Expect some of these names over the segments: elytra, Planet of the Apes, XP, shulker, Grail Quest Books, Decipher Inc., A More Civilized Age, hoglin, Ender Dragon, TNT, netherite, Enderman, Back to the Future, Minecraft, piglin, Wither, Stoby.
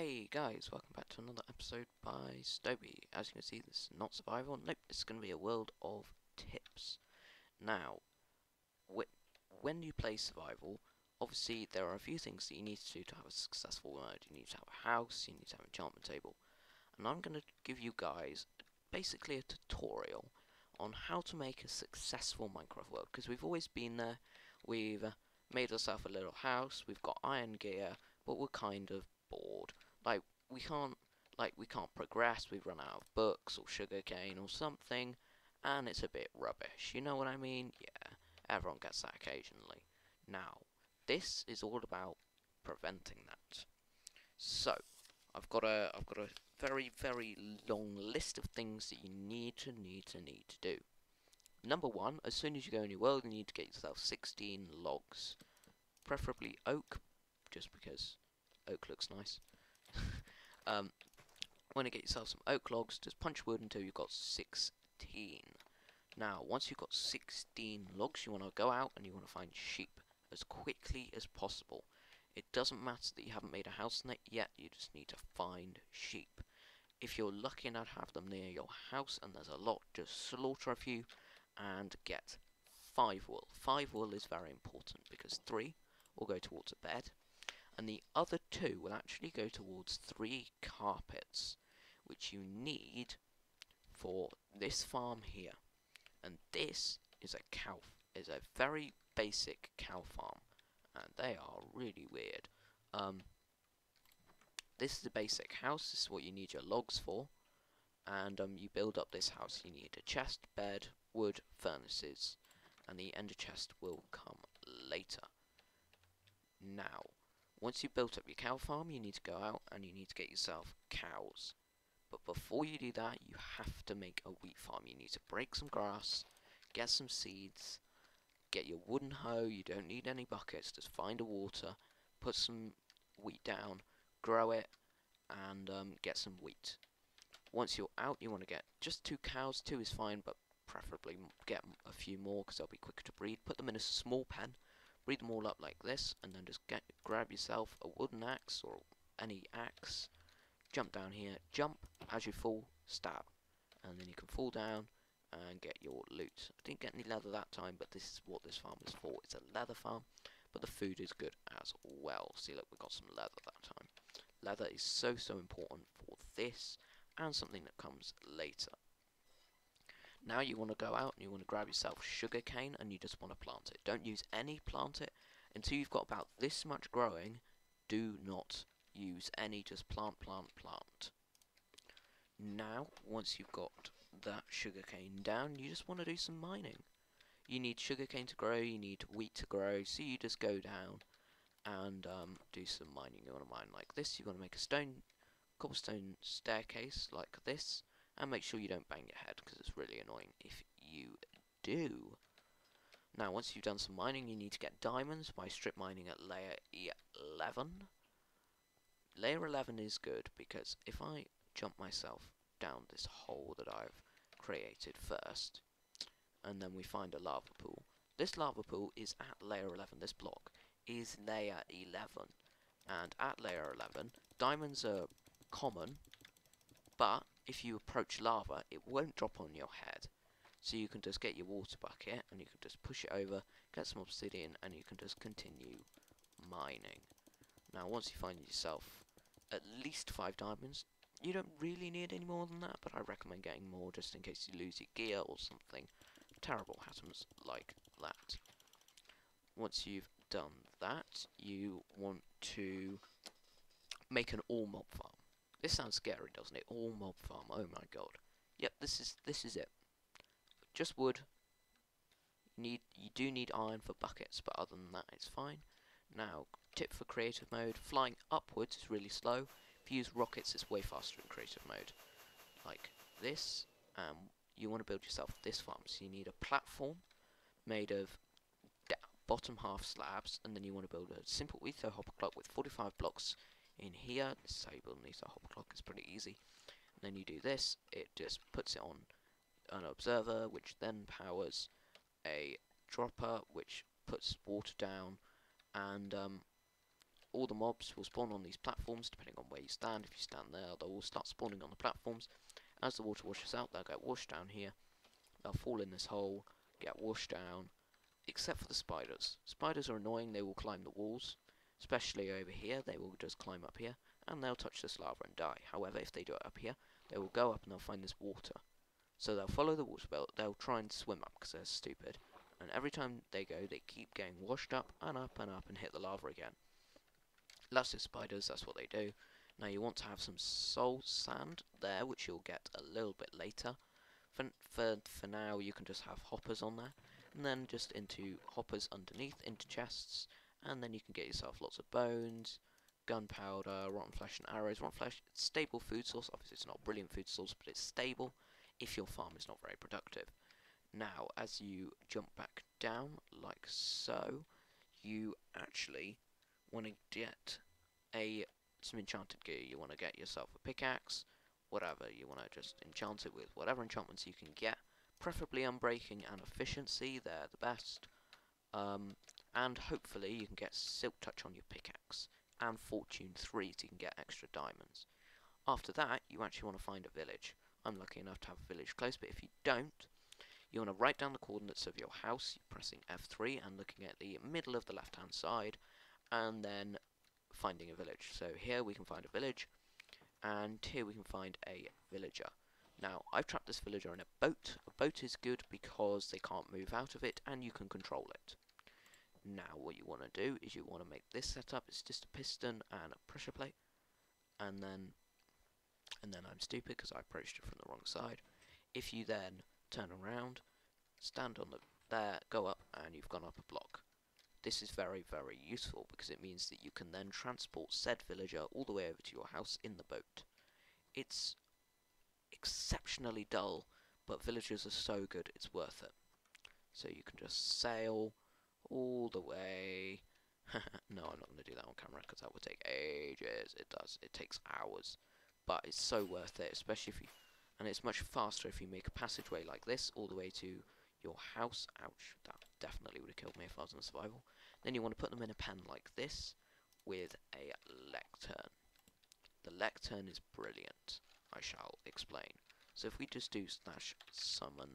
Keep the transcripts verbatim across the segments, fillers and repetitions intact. Hey guys, welcome back to another episode by Stoby. As you can see, this is not survival. Nope, it's going to be a world of tips. Now, wh when you play survival, obviously there are a few things that you need to do to have a successful world. You need to have a house, you need to have an enchantment table. And I'm going to give you guys basically a tutorial on how to make a successful Minecraft world. Because we've always been there, we've made ourselves a little house, we've got iron gear, but we're kind of bored. Like we can't, like we can't progress. We've run out of books or sugarcane or something, and it's a bit rubbish. You know what I mean? Yeah, everyone gets that occasionally. Now, this is all about preventing that. So, I've got a, I've got a very, very long list of things that you need to, need to, need to do. Number one, as soon as you go in your world, you need to get yourself sixteen logs, preferably oak, just because oak looks nice. um, when you get yourself some oak logs, just punch wood until you've got sixteen. Now, once you've got sixteen logs, you want to go out and you want to find sheep as quickly as possible. It doesn't matter that you haven't made a house yet, you just need to find sheep. If you're lucky enough to have them near your house and there's a lot, just slaughter a few and get five wool. Five wool is very important because three will go towards a bed, and the other two will actually go towards three carpets, which you need for this farm here. And this is a cow, is a very basic cow farm, and they are really weird. Um, this is a basic house. This is what you need your logs for, and um, you build up this house. You need a chest, bed, wood, furnaces, and the ender chest will come later. Now, once you've built up your cow farm, you need to go out and you need to get yourself cows. But before you do that, you have to make a wheat farm. You need to break some grass, get some seeds, get your wooden hoe. You don't need any buckets, just find a water, put some wheat down, grow it, and um, get some wheat. Once you're out, you want to get just two cows. Two is fine, but preferably get a few more because they'll be quicker to breed. Put them in a small pen. Breed them all up like this, and then just get, grab yourself a wooden axe or any axe, jump down here, jump, as you fall, stab, and then you can fall down and get your loot. I didn't get any leather that time, but this is what this farm is for. It's a leather farm, but the food is good as well. See, look, we got some leather that time. Leather is so, so important for this and something that comes later. Now you want to go out and you want to grab yourself sugarcane and you just want to plant it. Don't use any, plant it until you've got about this much growing. Do not use any, just plant, plant, plant. Now, once you've got that sugarcane down, you just want to do some mining. You need sugarcane to grow, you need wheat to grow, so you just go down and um, do some mining. You want to mine like this, you want to make a stone, cobblestone staircase like this. And make sure you don't bang your head, because it's really annoying if you do. Now, once you've done some mining, you need to get diamonds by strip mining at layer eleven. Layer eleven is good, because if I jump myself down this hole that I've created first, and then we find a lava pool. This lava pool is at layer eleven. This block is layer eleven. And at layer eleven, diamonds are common, but if you approach lava, it won't drop on your head. So you can just get your water bucket and you can just push it over, get some obsidian, and you can just continue mining. Now, once you find yourself at least five diamonds, you don't really need any more than that, but I recommend getting more just in case you lose your gear or something terrible happens like that. Once you've done that, you want to make an all mob farm. This sounds scary, doesn't it? All mob farm. Oh my god. Yep, this is this is it. Just wood. Need you do need iron for buckets, but other than that, it's fine. Now, tip for creative mode: flying upwards is really slow. If you use rockets, it's way faster in creative mode, like this. Um, you want to build yourself this farm, so you need a platform made of bottom half slabs, and then you want to build a simple ether hopper clock with forty-five blocks. In here, this is how you build an ether hopper clock, it's pretty easy. And then you do this, it just puts it on an observer, which then powers a dropper, which puts water down, and um, all the mobs will spawn on these platforms, depending on where you stand. If you stand there, they'll all start spawning on the platforms. As the water washes out, they'll get washed down here. They'll fall in this hole, get washed down, except for the spiders. Spiders are annoying, they will climb the walls, especially over here. They will just climb up here, and they'll touch this lava and die. However, if they do it up here, they will go up and they'll find this water. So they'll follow the water belt, they'll try and swim up because they're stupid. And every time they go, they keep getting washed up and up and up and hit the lava again. Lots of spiders, that's what they do. Now you want to have some soul sand there, which you'll get a little bit later. For, for, for now, you can just have hoppers on there. And then just into hoppers underneath, into chests. And then you can get yourself lots of bones, gunpowder, rotten flesh and arrows. Rotten flesh, it's stable food source. Obviously it's not a brilliant food source, but it's stable if your farm is not very productive. Now, as you jump back down, like so, you actually want to get a some enchanted gear. You want to get yourself a pickaxe, whatever. You want to just enchant it with whatever enchantments you can get. Preferably unbreaking and efficiency, they're the best. Um, and hopefully you can get silk touch on your pickaxe, and fortune three so you can get extra diamonds. After that, you actually want to find a village. I'm lucky enough to have a village close, but if you don't, you want to write down the coordinates of your house, pressing F three and looking at the middle of the left hand side, and then finding a village. So here we can find a village, and here we can find a villager. Now, I've trapped this villager in a boat. A boat is good because they can't move out of it and you can control it. Now, what you want to do is you want to make this setup. It's just a piston and a pressure plate. And then, and then I'm stupid because I approached it from the wrong side. If you then turn around, stand on the there, go up, and you've gone up a block. This is very, very useful because it means that you can then transport said villager all the way over to your house in the boat. It's exceptionally dull, but villagers are so good, it's worth it. So you can just sail all the way. No, I'm not going to do that on camera because that would take ages. It does. It takes hours. But it's so worth it, especially if you... And it's much faster if you make a passageway like this all the way to your house. Ouch, that definitely would have killed me if I was in survival. Then you want to put them in a pen like this with a lectern. The lectern is brilliant. I shall explain. So if we just do slash summon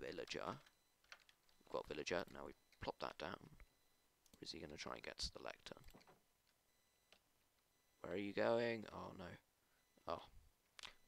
villager, we've got villager, now we plop that down. Or is he going to try and get to the lectern? Where are you going? Oh no. Oh.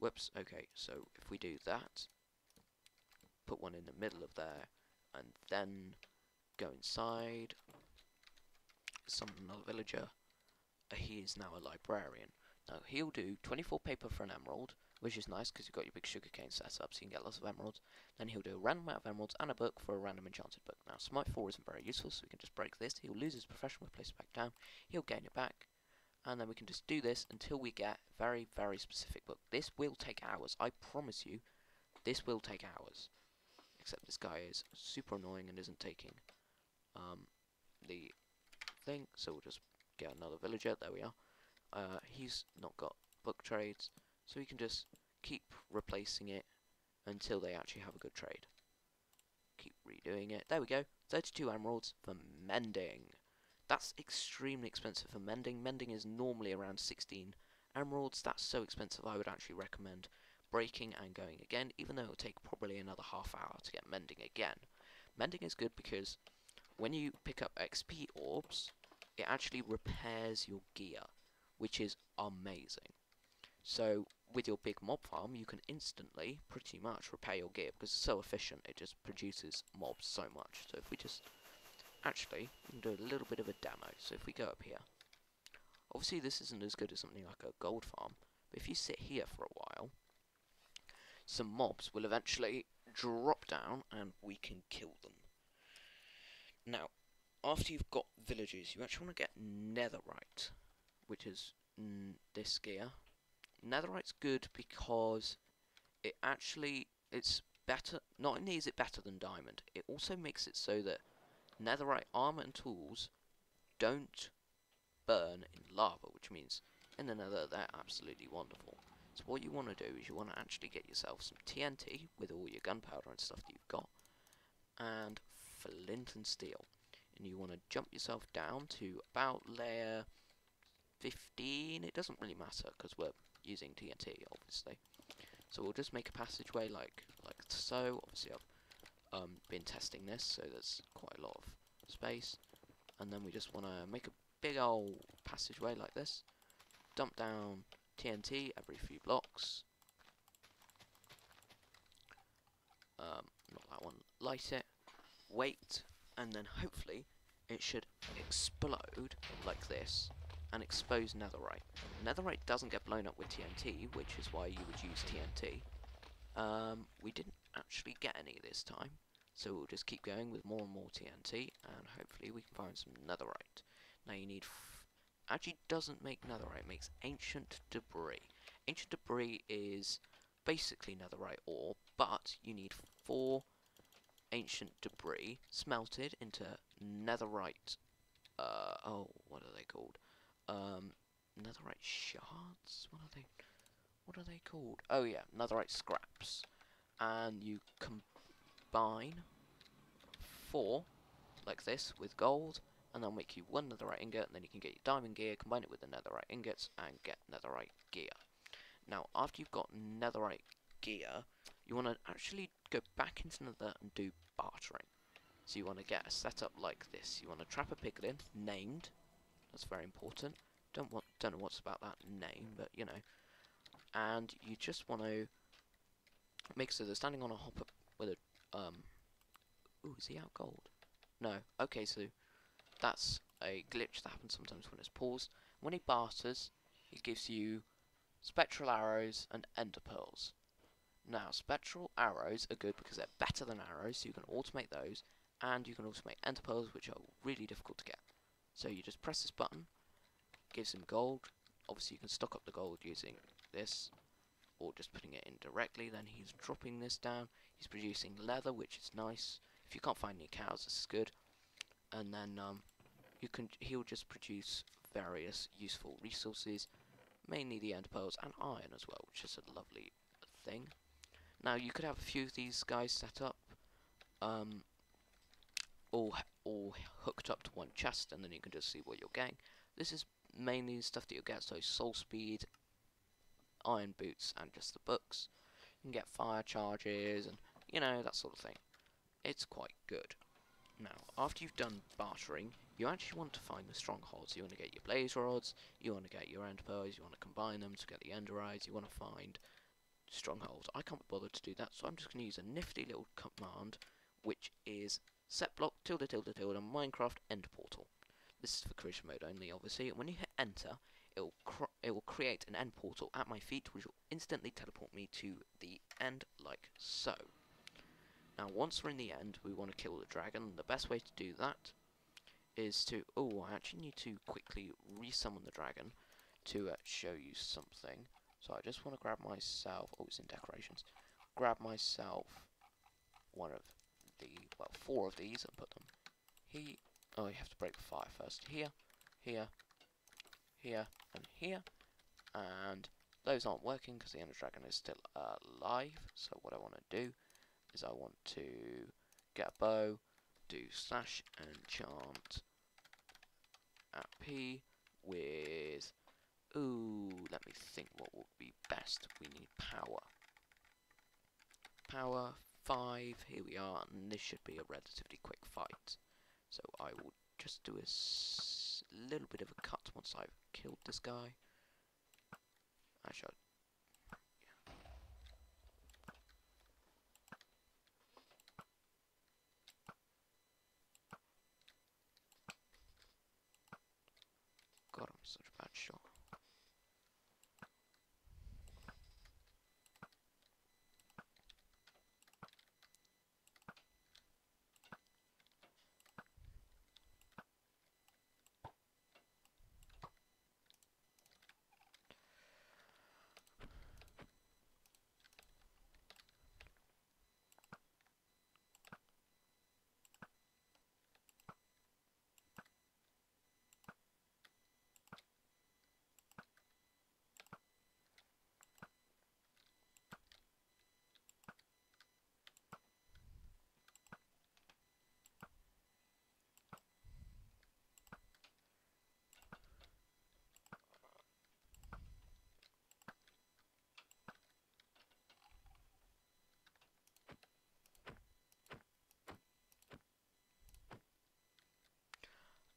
Whoops, okay, so if we do that, put one in the middle of there, and then go inside, summon another villager. He is now a librarian. Now, he'll do twenty-four paper for an emerald, which is nice because you've got your big sugarcane set up, so you can get lots of emeralds. Then he'll do a random amount of emeralds and a book for a random enchanted book. Now, Smite four isn't very useful, so we can just break this. He'll lose his profession, we'll place it back down. He'll gain it back. And then we can just do this until we get a very, very specific book. This will take hours. I promise you, this will take hours. Except this guy is super annoying and isn't taking um, the thing. So we'll just get another villager. There we are. Uh, he's not got book trades. So we can just keep replacing it until they actually have a good trade. Keep redoing it. There we go. thirty-two emeralds for mending. That's extremely expensive for mending. Mending is normally around sixteen emeralds. That's so expensive I would actually recommend breaking and going again, even though it'll take probably another half hour to get mending again. Mending is good because when you pick up X P orbs, it actually repairs your gear, which is amazing. So with your big mob farm, you can instantly pretty much repair your gear because it's so efficient. It just produces mobs so much. So if we just... Actually, we can do a little bit of a demo. So if we go up here, obviously this isn't as good as something like a gold farm, but if you sit here for a while, some mobs will eventually drop down and we can kill them. Now, after you've got villagers, you actually want to get netherite, which is mm, this gear. Netherite's good because it actually, it's better, not only is it better than diamond, it also makes it so that netherite armor and tools don't burn in lava, which means in the nether they're absolutely wonderful. So what you want to do is you want to actually get yourself some T N T with all your gunpowder and stuff that you've got, and flint and steel. and you want to jump yourself down to about layer fifteen. It doesn't really matter because we're using T N T, obviously. So we'll just make a passageway like like so. Obviously, I've um, been testing this, so there's quite a lot of space. And then we just want to make a big old passageway like this. Dump down T N T every few blocks. Um, not that one. Light it. Wait, and then hopefully it should explode like this and expose netherite. Netherite doesn't get blown up with T N T, which is why you would use T N T. Um, we didn't actually get any this time, so we'll just keep going with more and more T N T, and hopefully we can find some netherite. Now you need... F actually doesn't make netherite, it makes ancient debris. Ancient debris is basically netherite ore, but you need four ancient debris smelted into netherite, uh, oh, what are they called? Um, netherite shards? What are they, what are they called? Oh yeah, netherite scraps. And you combine four, like this, with gold, and they'll make you one netherite ingot, and then you can get your diamond gear, combine it with the netherite ingots, and get netherite gear. Now, after you've got netherite gear, you want to actually go back into nether and do bartering. So you want to get a setup like this. You want to trap a piglin, named. That's very important. Don't want, don't know what's about that name, but you know. And you just want to make so they're standing on a hopper with a um. Ooh, is he out gold? No. Okay, so that's a glitch that happens sometimes when it's paused. When he barters, he gives you spectral arrows and ender pearls. Now, spectral arrows are good because they're better than arrows, so you can automate those, and you can automate ender pearls, which are really difficult to get. So you just press this button, gives him gold. Obviously you can stock up the gold using this, or just putting it in directly. Then he's dropping this down, he's producing leather, which is nice. If you can't find any cows, this is good. And then um, you can he'll just produce various useful resources, mainly the ender pearls and iron as well, which is a lovely thing. Now you could have a few of these guys set up, um, all, all hooked up to one chest, and then you can just see what you're getting. This is mainly the stuff that you'll get, so soul speed, iron boots, and just the books. You can get fire charges, and you know, that sort of thing. It's quite good. Now, after you've done bartering, you actually want to find the strongholds. You want to get your blaze rods, you want to get your ender pearls, you want to combine them to get the ender eyes, you want to find strongholds. I can't be bothered to do that, so I'm just going to use a nifty little command, which is setblock tilde tilde tilde Minecraft end portal. This is for creation mode only, obviously. When you hit enter, it will cr it will create an end portal at my feet, which will instantly teleport me to the end, like so. Now, once we're in the end, we want to kill the dragon. The best way to do that is to oh, I actually need to quickly resummon the dragon to uh, show you something. So I just want to grab myself, oh it's in decorations, grab myself one of the, well four of these and put them here. Oh, you have to break the fire first. Here, here, here, and here. And those aren't working because the ender dragon is still uh, alive. So what I want to do is I want to get a bow, do slash enchant at P with... Ooh, let me think what would be best. We need power. Power five, here we are, and this should be a relatively quick fight. So I will just do a s little bit of a cut once I've killed this guy. I shall. Yeah. God, I'm such a bad shot.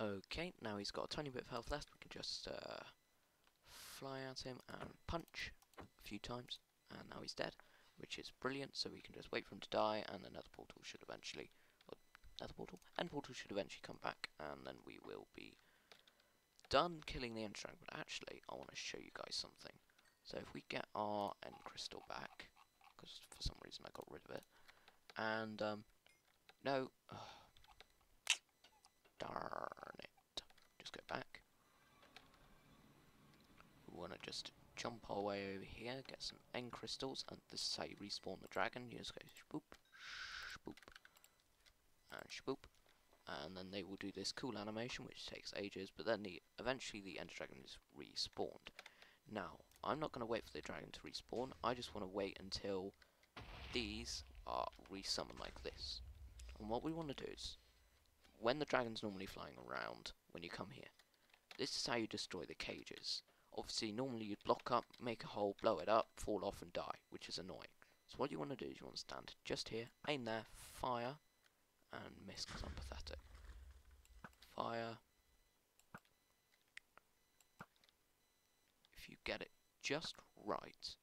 Okay, now he's got a tiny bit of health left. We can just uh, fly at him and punch a few times, and now he's dead, which is brilliant. So we can just wait for him to die, and another portal should eventually, or another portal, and portal should eventually come back, and then we will be done killing the Ender Dragon. But actually, I want to show you guys something. So if we get our End Crystal back, because for some reason I got rid of it, and um, no, oh, darn it, just go back. We want to just jump our way over here, get some End Crystals, and this is how you respawn the dragon. You just go shboop, shboop, and shboop, and then they will do this cool animation which takes ages, but then the eventually the Ender Dragon is respawned. Now, I'm not going to wait for the dragon to respawn, I just want to wait until these are resummoned like this. And what we want to do is, when the dragon's normally flying around, when you come here, this is how you destroy the cages. Obviously, normally you'd block up, make a hole, blow it up, fall off and die, which is annoying. So what you want to do is you want to stand just here, aim there, fire, and miss because I'm pathetic. Fire. If you get it just right,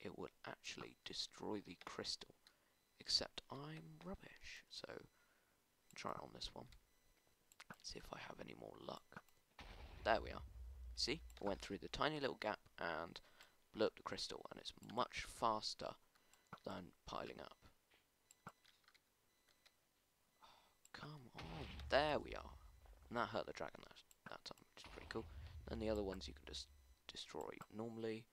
it will actually destroy the crystal. Except I'm rubbish, so try on this one. See if I have any more luck. There we are. See, I went through the tiny little gap and blew up the crystal, and it's much faster than piling up. Come on, there we are. And that hurt the dragon that, that time, which is pretty cool. And the other ones you can just destroy normally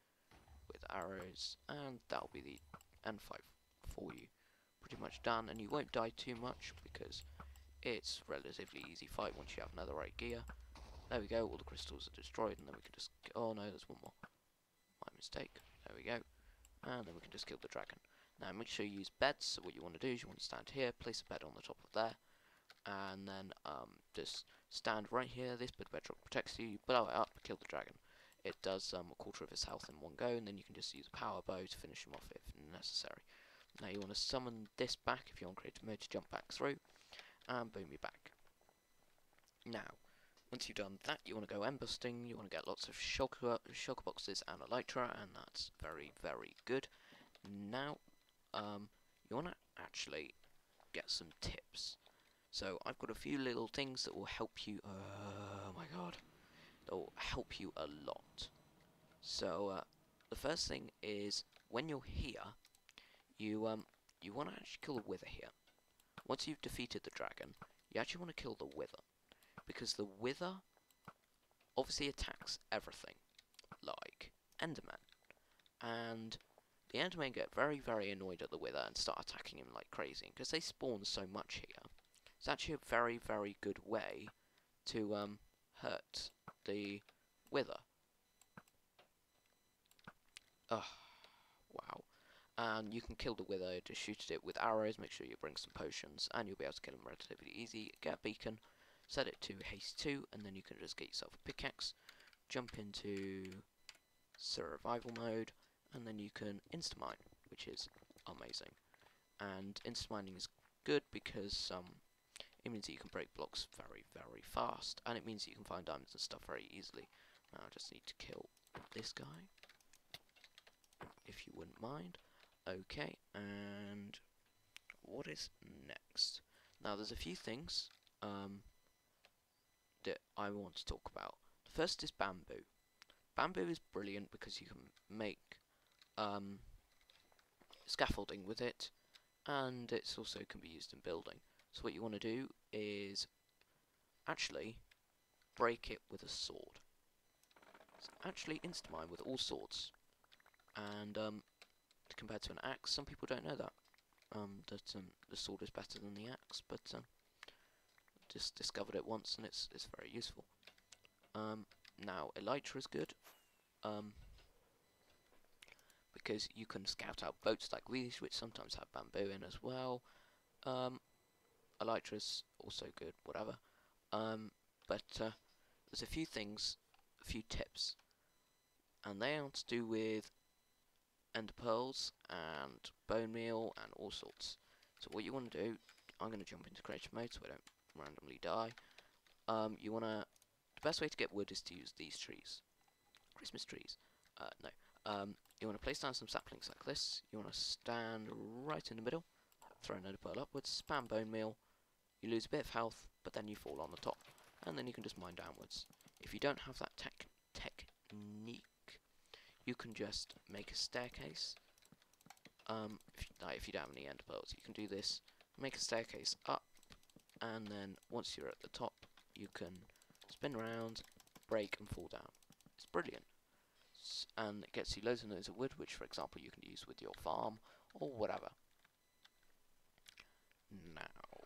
with arrows, and that'll be the end fight for you. Pretty much done, and you won't die too much because it's relatively easy fight once you have another right gear. There we go, all the crystals are destroyed, and then we can just... oh no, there's one more. My mistake. There we go. And then we can just kill the dragon. Now make sure you use beds, so what you want to do is you want to stand here, place a bed on the top of there, and then um, just stand right here. This bit of bedrock protects you, you blow it up, kill the dragon. It does um, a quarter of his health in one go, and then you can just use a power bow to finish him off if necessary. Now you want to summon this back if you're on creative mode to jump back through, and boom, you're back. Now, once you've done that, you want to go end busting, you want to get lots of shocker, shocker boxes and elytra, and that's very, very good. Now, um, you want to actually get some tips. So, I've got a few little things that will help you, oh my god, that will help you a lot. So, uh, the first thing is, when you're here, you um, you want to actually kill the Wither here. Once you've defeated the dragon, you actually want to kill the Wither. Because the Wither obviously attacks everything, like Enderman. And the Endermen get very, very annoyed at the Wither and start attacking him like crazy, because they spawn so much here. It's actually a very, very good way to um, hurt the Wither. Ugh, wow. And you can kill the Wither, just shoot at it with arrows, make sure you bring some potions, and you'll be able to kill him relatively easy. Get a beacon. Set it to haste two, and then you can just get yourself a pickaxe, jump into survival mode, and then you can instamine, which is amazing. And instamining is good because um, it means that you can break blocks very, very fast, and it means that you can find diamonds and stuff very easily. Now I just need to kill this guy, if you wouldn't mind. Okay, and what is next? Now there's a few things Um, that I want to talk about. The first is bamboo. Bamboo is brilliant because you can make um, scaffolding with it, and it's also can be used in building. So what you want to do is actually break it with a sword. So actually instamine with all swords, and um, compared to an axe, some people don't know that um, that um, the sword is better than the axe, but um, just discovered it once, and it's it's very useful. Um, now elytra is good um, because you can scout out boats like these, which sometimes have bamboo in as well. Um, elytra is also good, whatever. Um, but uh, there's a few things, a few tips, and they are to do with ender pearls and bone meal and all sorts. So what you want to do, I'm going to jump into creative mode so I don't randomly die. um, you wanna, the best way to get wood is to use these trees, Christmas trees, uh, no, um, you wanna place down some saplings like this, you wanna stand right in the middle, throw another pearl upwards, spam bone meal, you lose a bit of health, but then you fall on the top, and then you can just mine downwards. If you don't have that tech technique, you can just make a staircase. Um, if you, like, if you don't have any ender pearls, you can do this. Make a staircase up, and then once you're at the top, you can spin around, break, and fall down. It's brilliant, S and it gets you loads and loads of wood, which, for example, you can use with your farm or whatever. Now,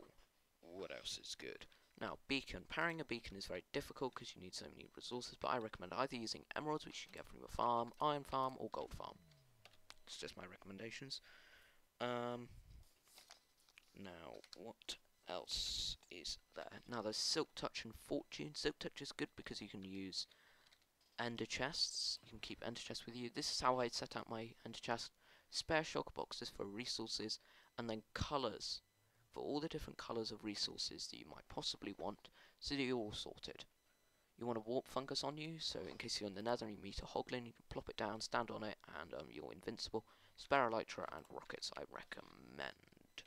what else is good? Now, beacon. Powering a beacon is very difficult because you need so many resources, but I recommend either using emeralds, which you can get from your farm, iron farm, or gold farm. It's just my recommendations. Um, now, what else is there? Now, there's Silk Touch and Fortune. Silk Touch is good because you can use ender chests. You can keep ender chests with you. This is how I set out my ender chest. Spare shulker boxes for resources, and then colours for all the different colours of resources that you might possibly want, so that you're all sorted. You want a warp fungus on you, so in case you're in the nether and you meet a hoglin, you can plop it down, stand on it, and um, you're invincible. Spare elytra and rockets, I recommend.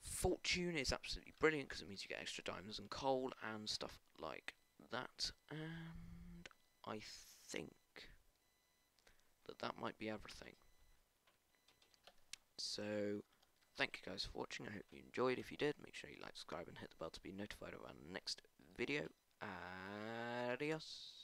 Fortune is absolutely brilliant, because it means you get extra diamonds and coal and stuff like that. And I think that that might be everything. So, thank you guys for watching. I hope you enjoyed. If you did, make sure you like, subscribe, and hit the bell to be notified of our next video. Adios.